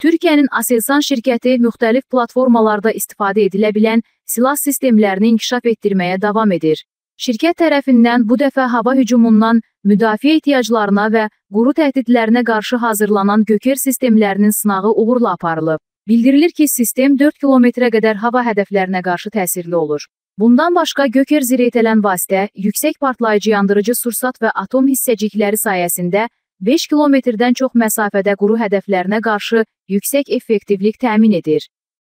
Türkiyənin Aselsan şirkəti müxtəlif platformalarda istifadə edilə bilən silah sistemlərini inkişaf etdirməyə davam edir. Şirkət tərəfindən bu dəfə hava hücumundan müdafiə ehtiyaclarına və quru təhdidlərinə qarşı hazırlanan Göker sistemlərinin sınağı uğurla aparılıb. Bildirilir ki, sistem 4 kilometrə qədər hava hədəflərinə qarşı təsirli olur. Bundan başqa Göker zirehtelən vasitə, yüksək partlayıcı yandırıcı sursat və atom hissəcikləri sayəsində 5 kilometrdən çox məsafədə quru hədəflərinə qarşı yüksək effektivlik təmin edir.